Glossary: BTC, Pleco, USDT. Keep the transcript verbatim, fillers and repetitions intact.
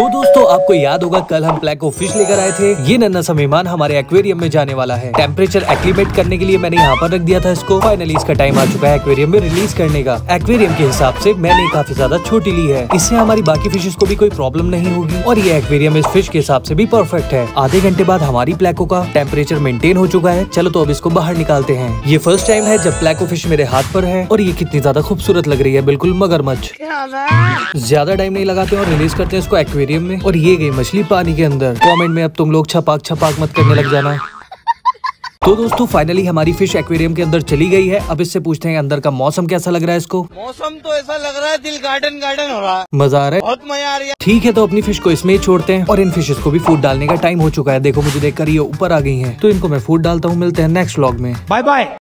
तो दोस्तों आपको याद होगा कल हम प्लेको फिश लेकर आए थे। ये नन्हा सा मेहमान हमारे एक्वेरियम में जाने वाला है। टेम्परेचर एक्लिमेट करने के लिए मैंने यहाँ पर रख दिया था इसको। फाइनली इसका टाइम आ चुका है एक्वेरियम में रिलीज करने का। एक्वेरियम के हिसाब से मैंने काफी ज्यादा छोटी ली है, इससे हमारी बाकी फिशेस को भी कोई प्रॉब्लम नहीं होगी और ये एक्वेरियम इस फिश के हिसाब से भी परफेक्ट है। आधे घंटे बाद हमारी प्लेको का टेम्परेचर मेंटेन हो चुका है। चलो तो अब इसको बाहर निकालते हैं। ये फर्स्ट टाइम है जब प्लेको फिश मेरे हाथ पर है और ये कितनी ज्यादा खूबसूरत लग रही है, बिल्कुल मगरमच्छ। ज्यादा टाइम नहीं लगाते और रिलीज करते हैं इसको एक्वेरियम में। और ये गई मछली पानी के अंदर। कमेंट में अब तुम लोग छपाक छपाक मत करने लग जाना। तो दोस्तों फाइनली हमारी फिश एक्वेरियम के अंदर चली गई है। अब इससे पूछते हैं अंदर का मौसम कैसा लग रहा है इसको। मौसम तो ऐसा लग रहा है दिल गार्डन गार्डन हो रहा है, मजा आ रहा है, बहुत मजा आ रहा है। ठीक है तो अपनी फिश को इसमें ही छोड़ते हैं और इन फिशेस को भी फूड डालने का टाइम हो चुका है। देखो मुझे देखकर ये ऊपर आ गई है, तो इनको मैं फूड डालता हूँ। मिलते हैं नेक्स्ट व्लॉग में, बाय बाय।